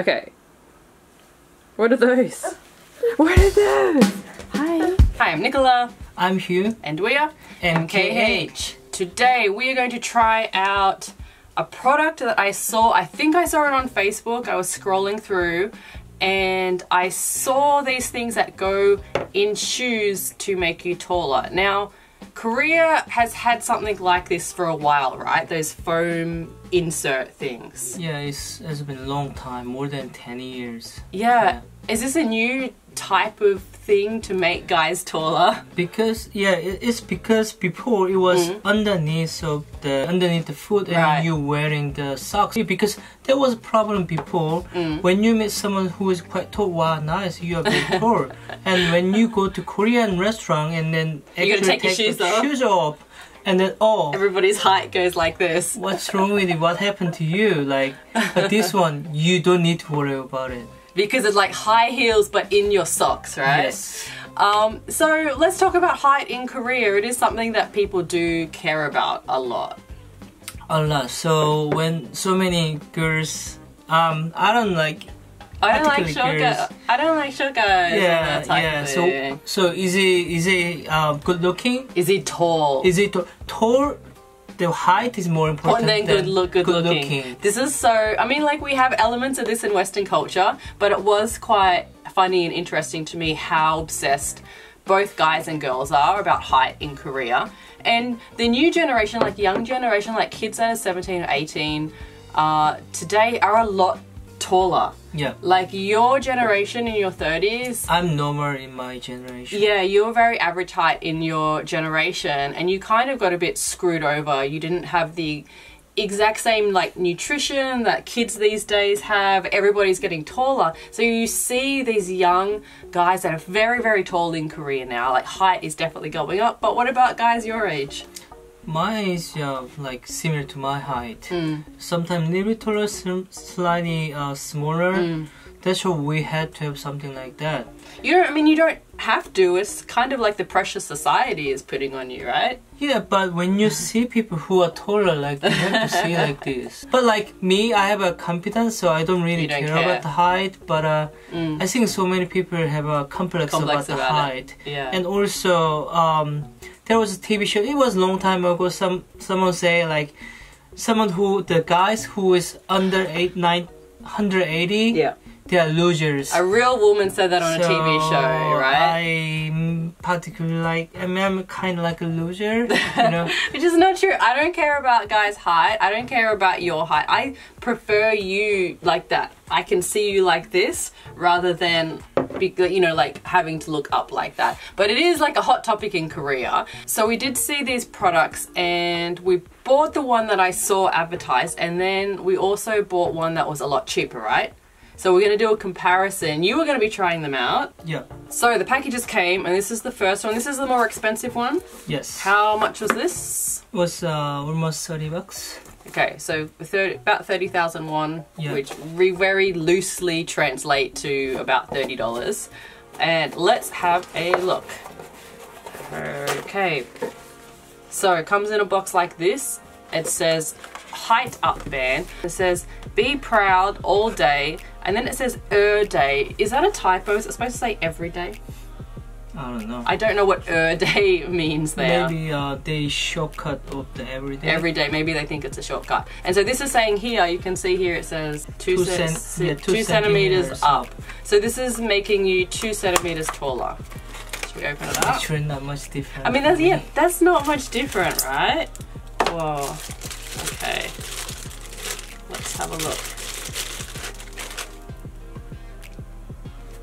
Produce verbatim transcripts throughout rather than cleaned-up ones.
Okay. What are those? What are those? Hi. Hi, I'm Nicola. I'm Hugh. And we are M K H. Today we are going to try out a product that I saw. I think I saw it on Facebook. I was scrolling through and I saw these things that go in shoes to make you taller. Now, Korea has had something like this for a while, right? Those foam insert things. Yeah, it's, it's been a long time, more than ten years. Yeah. yeah. Is this a new type of thing to make guys taller? Because, yeah, it's because before it was mm. underneath of the underneath the foot and right. you wearing the socks. Because there was a problem before. Mm. When you meet someone who is quite tall, wow, nice, you are very tall. And when you go to Korean restaurant and then you're gonna take, take your shoes, the off. shoes off. And then, oh, everybody's height goes like this. What's wrong with it? What happened to you? Like, but this one, you don't need to worry about it. Because it's like high heels but in your socks, right? Yes. Um, so let's talk about height in Korea. It is something that people do care about a lot. A lot. So when so many girls, um, I don't like. I don't like short guys. I don't like short guys. Yeah, yeah. So so is he is he uh, good looking? Is he tall? Is he tall? Tall. The height is more important than good, look, good, good looking. looking. This is so, I mean, like, we have elements of this in Western culture, but it was quite funny and interesting to me how obsessed both guys and girls are about height in Korea. And the new generation, like young generation, like kids that are seventeen or eighteen, uh, today are a lot taller. Yeah. Like your generation in your thirties. I'm normal in my generation. Yeah, you were very average height in your generation and you kind of got a bit screwed over. You didn't have the exact same like nutrition that kids these days have. Everybody's getting taller. So you see these young guys that are very, very tall in Korea now. Like height is definitely going up. But what about guys your age? Mine is uh, like similar to my height. Mm. Sometimes a little bit taller, slightly uh, smaller. Mm. That's why we had to have something like that. You don't. I mean, you don't have to. It's kind of like the pressure society is putting on you, right? Yeah, but when you see people who are taller, like you have to see like this. But like me, I have a confidence, so I don't really don't care, care about the height. But uh, mm. I think so many people have a complex, complex about, about the height. Yeah. And also. Um, There was a T V show. It was a long time ago. Some someone say like, someone who the guys who is under eight nine hundred eighty. Yeah, they are losers. A real woman said that on so a T V show, right? I'm particularly like I mean, I'm kind of like a loser, you know. Which is not true. I don't care about guys' height. I don't care about your height. I prefer you like that. I can see you like this rather than. Be, you know, like having to look up like that. But it is like a hot topic in Korea. So we did see these products and we bought the one that I saw advertised and then we also bought one that was a lot cheaper, right? So we're going to do a comparison. You were going to be trying them out. Yeah. So the packages came and this is the first one. This is the more expensive one. Yes. How much was this? It was uh, almost thirty bucks. Okay, so about thirty thousand won, yeah. Which we very loosely translate to about thirty dollars. And let's have a look. Okay, so it comes in a box like this. It says Height Up Band. It says be proud all day. And then it says er day. Is that a typo? Is it supposed to say every day? I don't know. I don't know what er day means there. Maybe uh, they shortcut of the everyday. Everyday, maybe they think it's a shortcut. And so this is saying here, you can see here it says two, two, cent cent yeah, two, two centimeters, centimeters up. So this is making you two centimeters taller. Should we open it up? It's really not much different. I mean, that's, yeah, that's not much different, right? Whoa. Okay. Let's have a look.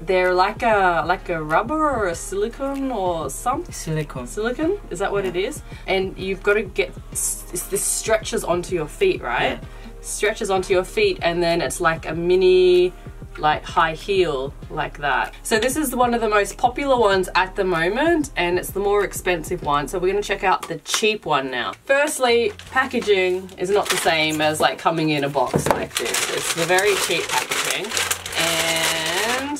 They're like a like a rubber or a silicone or something. Silicone. Silicone? Is that what yeah. it is? And you've got to get this stretches onto your feet, right? Yeah. Stretches onto your feet, and then it's like a mini, like high heel, like that. So this is one of the most popular ones at the moment, and it's the more expensive one. So we're gonna check out the cheap one now. Firstly, packaging is not the same as like coming in a box like this. It's the very cheap packaging, and.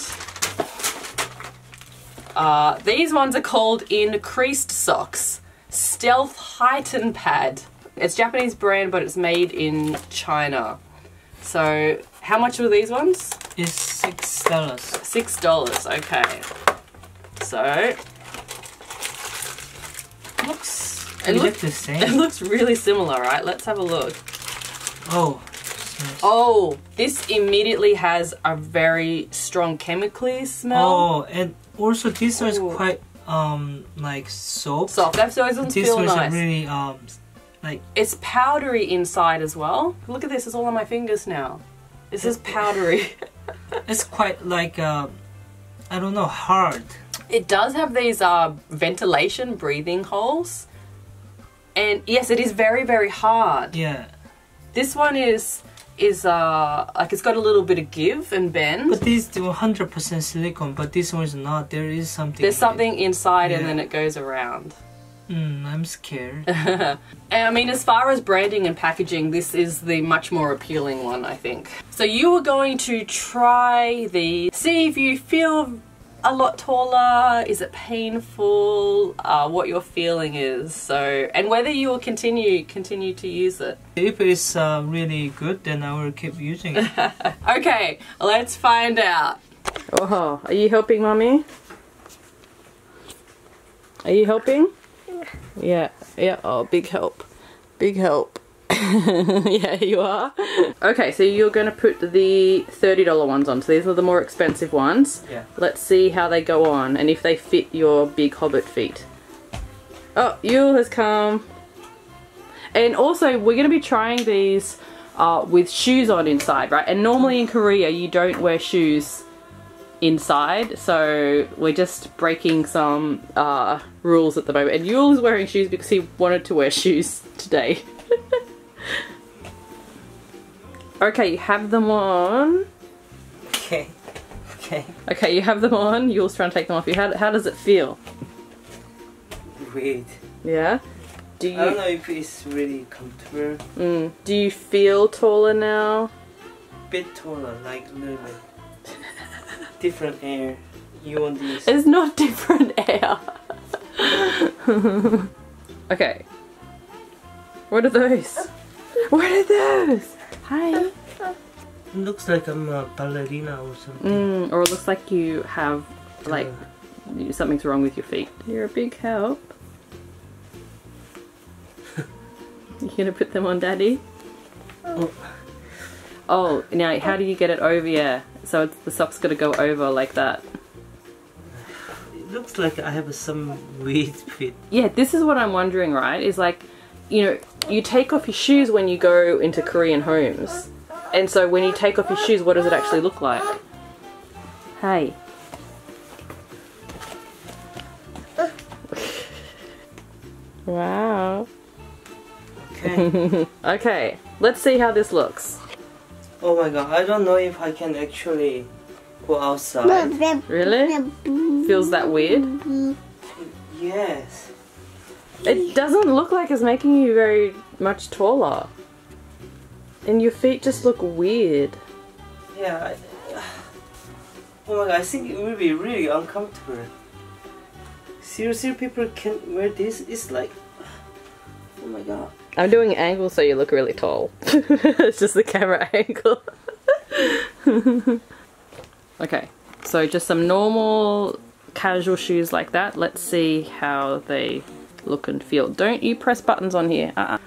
Uh, these ones are called Increased Socks Stealth Heighten Pad. It's a Japanese brand, but it's made in China. So How much were these ones? It's six dollars. Six dollars, okay. So looks it look, look the same. It looks really similar, right? Let's have a look. Oh. Nice. Oh, this immediately has a very strong chemically smell. Oh, and also this one is quite um like soft. Soft. That doesn't feel nice. This really um like it's powdery inside as well. Look at this. It's all on my fingers now. This is powdery. It's quite like uh, I don't know, hard. It does have these uh ventilation breathing holes, and yes, it is very very hard. Yeah. This one is. Is uh like it's got a little bit of give and bend. But these do one hundred percent silicone, but this one's not. There is something. There's something inside, yeah. And then it goes around. Mm, I'm scared. And I mean, as far as branding and packaging, this is the much more appealing one, I think. So you were going to try the, see if you feel a lot taller, is it painful, uh, what your feeling is, so, and whether you will continue continue to use it. If it's uh, really good, then I will keep using it. Okay, let's find out. Oh, are you helping, Mommy? Are you helping? Yeah, yeah, oh, big help, big help. Yeah, you are. Okay, so you're going to put the thirty dollar ones on. So these are the more expensive ones. Yeah. Let's see how they go on and if they fit your big hobbit feet. Oh, Yule has come. And also, we're going to be trying these uh, with shoes on inside, right? And normally in Korea, you don't wear shoes inside, so we're just breaking some uh, rules at the moment. And Yule is wearing shoes because he wanted to wear shoes today. Okay, you have them on. Okay. Okay. Okay, you have them on. You'll try and take them off you. How, how does it feel? Weird. Yeah? Do you... I don't know if it's really comfortable. Mm. Do you feel taller now? Bit taller, like a little bit. Different air. You want this. It's not different air. Okay. What are those? What are those? Hi. It looks like I'm a ballerina or something. Mm, or it looks like you have, like, uh, something's wrong with your feet. You're a big help. You gonna put them on, Daddy? Oh. Oh, now how do you get it over? Yeah, so it's, the sock's gotta go over like that. It looks like I have some weird feet. Yeah, this is what I'm wondering, right? Is like, you know, you take off your shoes when you go into Korean homes, and so when you take off your shoes, what does it actually look like? Hey. Wow. Okay. Okay, let's see how this looks. Oh my god, I don't know if I can actually go outside. Really? Feels that weird? Yes. It doesn't look like it's making you very much taller. And your feet just look weird. Yeah. I, oh my god, I think it will be really uncomfortable. Seriously, people can't wear this? It's like... Oh my god. I'm doing angles so you look really tall. It's just the camera angle. Okay, so just some normal casual shoes like that. Let's see how they... look and feel. Don't you press buttons on here. Uh-uh.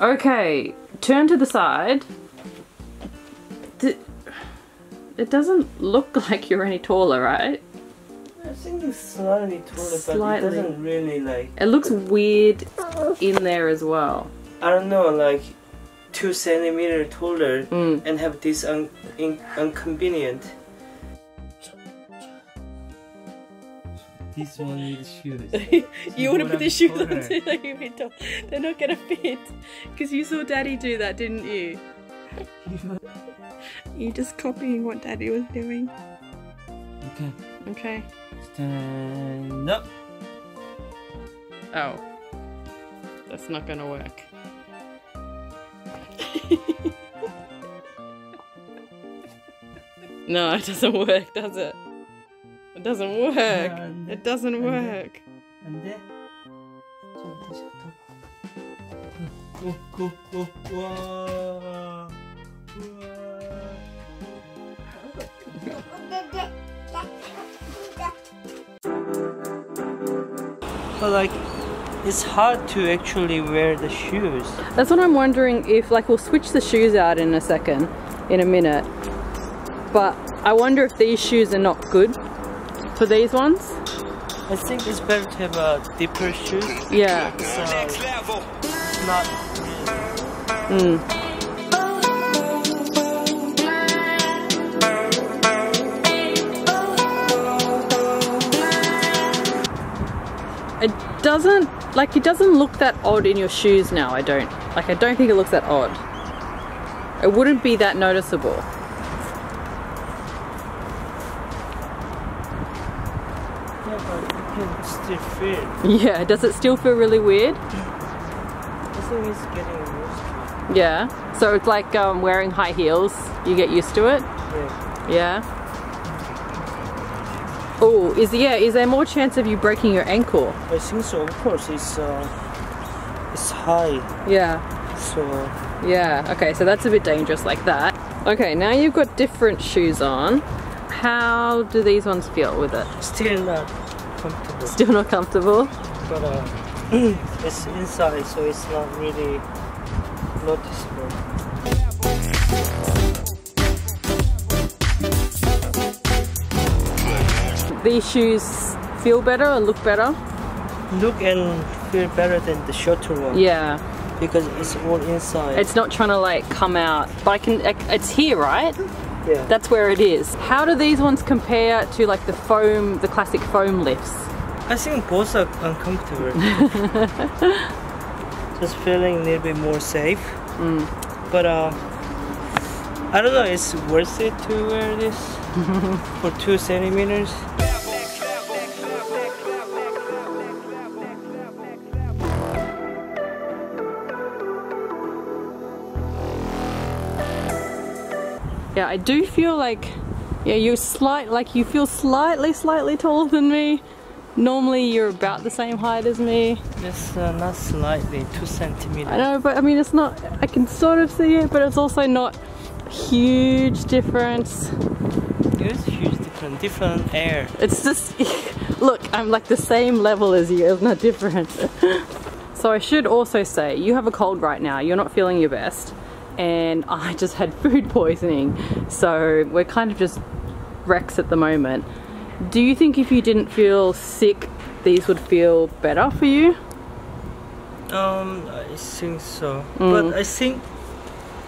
Okay, turn to the side. It doesn't look like you're any taller, right? I think it's slightly taller, slightly. But it doesn't really like... It looks weird in there as well. I don't know, like two centimeter taller mm. and have this un in inconvenient. This one needs shoes. You want to put the shoes on so that you fit tall. They're not going to fit. Because you saw Daddy do that, didn't you? You're just copying what Daddy was doing. Okay. Okay. Stand up. Oh. That's not going to work. No, it doesn't work, does it? It doesn't work. Yeah, it doesn't and work. And there. but like it's hard to actually wear the shoes. That's what I'm wondering, if like we'll switch the shoes out in a second, in a minute, but I wonder if these shoes are not good for these ones. I think it's better to have a deeper shoe. Yeah. So it's not really. Mm. It doesn't, like, it doesn't look that odd in your shoes now. I don't, like, I don't think it looks that odd. It wouldn't be that noticeable. Yeah, but it can still feel. Yeah, does it still feel really weird? I think it's getting used to it. Yeah, so it's like um, wearing high heels, you get used to it? Yeah. Yeah. Oh, is yeah? Is there more chance of you breaking your ankle? I think so. Of course, it's uh, it's high. Yeah. So. Yeah. Okay. So that's a bit dangerous, like that. Okay. Now you've got different shoes on. How do these ones feel with it? Still not comfortable. Still not comfortable. But uh, it's inside, so it's not really noticeable. These shoes feel better or look better? Look and feel better than the shorter one. Yeah. Because it's all inside. It's not trying to like come out. But I can, it's here, right? Yeah. That's where it is. How do these ones compare to like the foam, the classic foam lifts? I think both are uncomfortable. Just feeling a little bit more safe. Mm. But uh, I don't know, it's worth it to wear this for two centimeters. Yeah, I do feel like, yeah, you're slight, like you feel slightly, slightly taller than me. Normally you're about the same height as me. Just uh, not slightly, two centimeters. I know, but I mean, it's not, I can sort of see it, but it's also not a huge difference. It's huge difference, different air. It's just, look, I'm like the same level as you, it's not different. So I should also say, you have a cold right now, you're not feeling your best. And I just had food poisoning, so we're kind of just wrecks at the moment. Do you think if you didn't feel sick, these would feel better for you? Um, I think so. Mm. But I think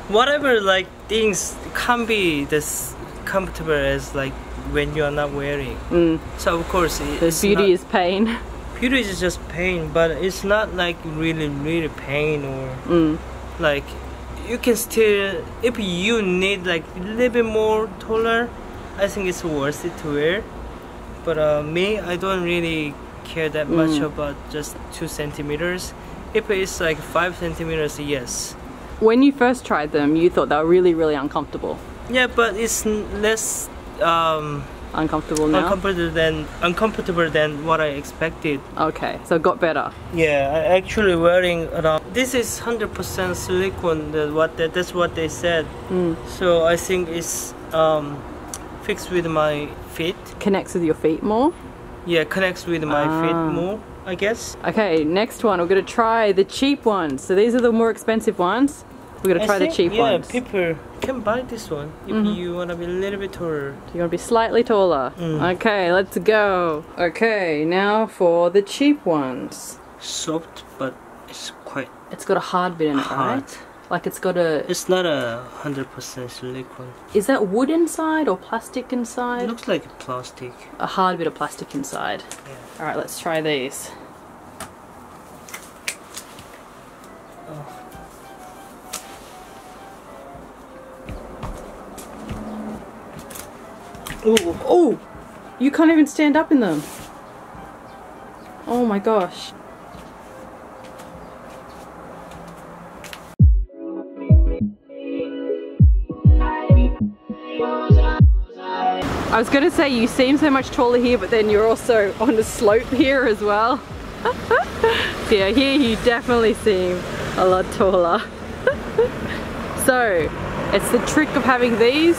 whatever like things can't be as comfortable as like when you are not wearing. Mm. So of course, the beauty is pain. Beauty is just pain, but it's not like really, really pain or mm. like. You can still, if you need like a little bit more taller, I think it's worth it to wear. But uh, me, I don't really care that much mm. about just two centimeters. If it's like five centimeters, yes. When you first tried them, you thought they were really, really uncomfortable. Yeah, but it's less um, uncomfortable now. Uncomfortable than uncomfortable than what I expected. Okay, so it got better. Yeah, I actually wearing around. This is one hundred percent silicone, that what that, that's what they said. Mm. So I think it's um, fixed with my feet. Connects with your feet more? Yeah, connects with my ah. feet more, I guess. Okay, next one, we're going to try the cheap ones. So these are the more expensive ones. We're going to try think, the cheap yeah, ones. Yeah, people can buy this one if mm-hmm. you want to be a little bit taller. So you want to be slightly taller. Mm. Okay, let's go. Okay, now for the cheap ones. Soft, but it's quite... It's got a hard bit in it, hard. Right? Like it's got a... It's not a one hundred percent silicone. Is that wood inside or plastic inside? It looks like plastic. A hard bit of plastic inside. Yeah. Alright, let's try these. Oh. Ooh. Oh! You can't even stand up in them. Oh my gosh. I was gonna say you seem so much taller here, but then you're also on the slope here as well. So yeah, here you definitely seem a lot taller. So it's the trick of having these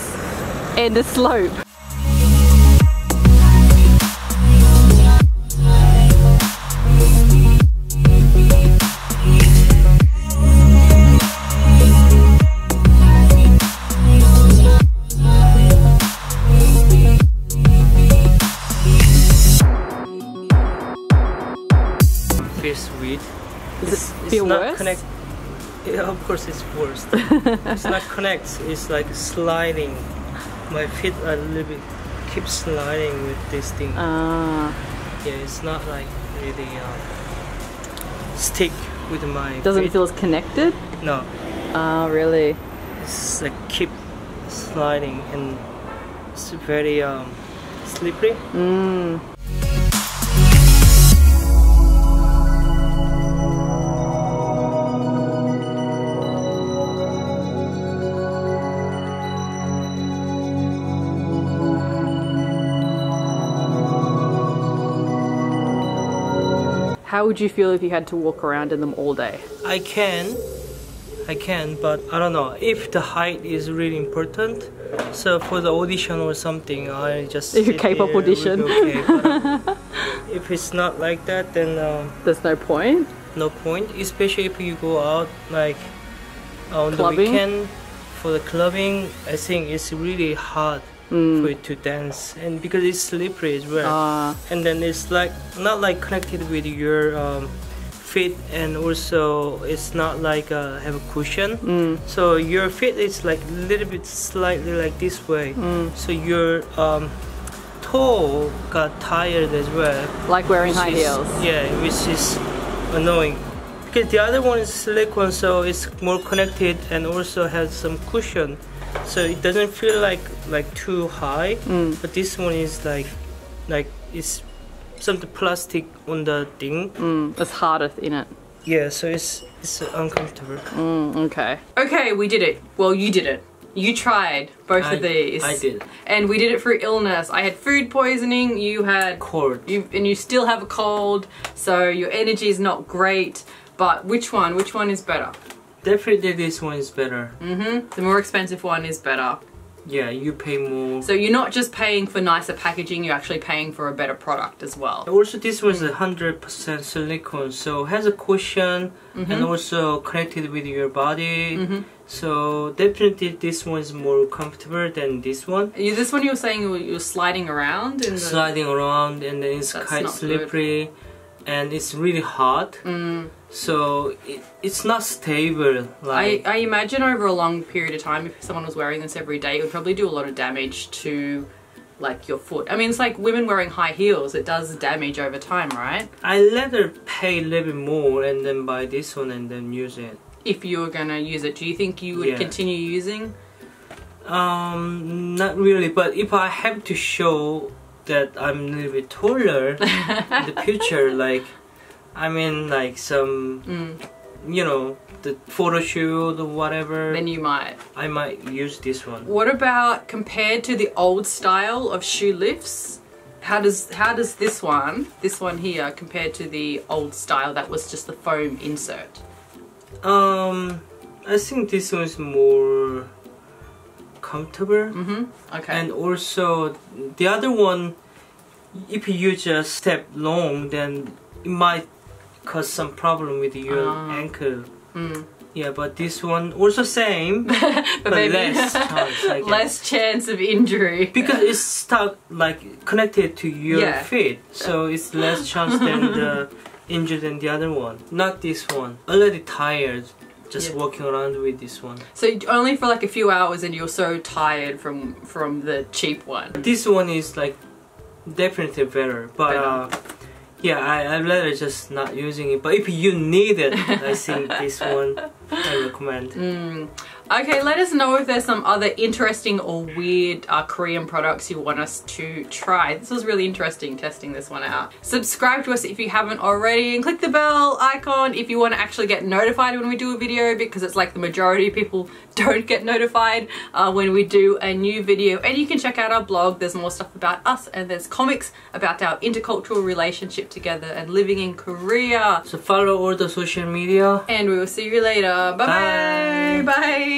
and the slope. Does it's, it feel it's not worse? Connect yeah, of course it's worse. It's not connect, it's like sliding. My feet are a little bit keep sliding with this thing. Ah. Yeah, it's not like really uh, stick with my Doesn't feet. Feel as connected? No. Ah, really? It's like keep sliding and it's very um, slippery. Mm. How would you feel if you had to walk around in them all day? I can, I can, but I don't know if the height is really important. So for the audition or something, I just if your K-pop audition. Okay, but if it's not like that, then um, there's no point. No point, especially if you go out like on clubbing? The weekend for the clubbing. I think it's really hard. Mm. For it to dance, and because it's slippery as well, uh. and then it's like not like connected with your um, feet, and also it's not like uh, have a cushion. Mm. So your feet is like a little bit slightly like this way. Mm. So your um, toe got tired as well. Like wearing high is, heels. Yeah, which is annoying. Because the other one is silicone, so it's more connected and also has some cushion. So it doesn't feel like like too high, mm. but this one is like like it's something plastic on the thing. Mm, it's harder in it. Yeah, so it's it's uncomfortable. Mm, okay. Okay, we did it. Well, you did it. You tried both I, of these. I did. And we did it through illness. I had food poisoning. You had cold. You and you still have a cold. So your energy is not great. But which one? Which one is better? Definitely this one is better. Mm-hmm. The more expensive one is better. Yeah, you pay more. So you're not just paying for nicer packaging, you're actually paying for a better product as well. Also this one is one hundred percent silicone, so it has a cushion, mm-hmm. and also connected with your body. Mm-hmm. So definitely this one is more comfortable than this one. You, this one you were saying you're sliding around? In the... Sliding around, and then it's That's quite slippery. Good. And it's really hard, mm. so it, it's not stable. Like I, I imagine over a long period of time, if someone was wearing this every day, it would probably do a lot of damage to like your foot. I mean, it's like women wearing high heels, it does damage over time, right? I let her pay a little bit more and then buy this one and then use it. If you were gonna use it, do you think you would yeah. continue using? Um, not really, but if I have to show that I'm a little bit taller in the future, like I mean like some mm. you know, the photo shoot or whatever, then you might I might use this one. What about compared to the old style of shoe lifts? How does how does this one this one here compared to the old style that was just the foam insert? Um I think this one is more comfortable. Mm-hmm. Okay. And also the other one, if you just step long, then it might cause some problem with your uh, ankle. Mm. Yeah, but this one also same, but, but less chance. I guess. Less chance of injury because it's stuck like connected to your yeah. feet, so it's less chance than the injured than the other one. Not this one. Already tired. Just yeah. walking around with this one. So only for like a few hours and you're so tired from from the cheap one. This one is like definitely better, but uh, yeah, I, I'd rather just not using it. But if you need it, I think this one I recommend. Mm. Okay, let us know if there's some other interesting or weird uh, Korean products you want us to try. This was really interesting, testing this one out. Subscribe to us if you haven't already and click the bell icon if you want to actually get notified when we do a video, because it's like the majority of people don't get notified uh, when we do a new video. And you can check out our blog, there's more stuff about us and there's comics about our intercultural relationship together and living in Korea. So follow all the social media. And we will see you later. Bye-bye. Bye. Bye.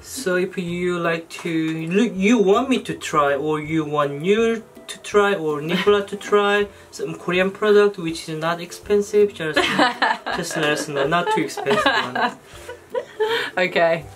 So if you like to, you want me to try, or you want you to try, or Nicola to try some Korean product which is not expensive, just just let us know, not too expensive one. Okay.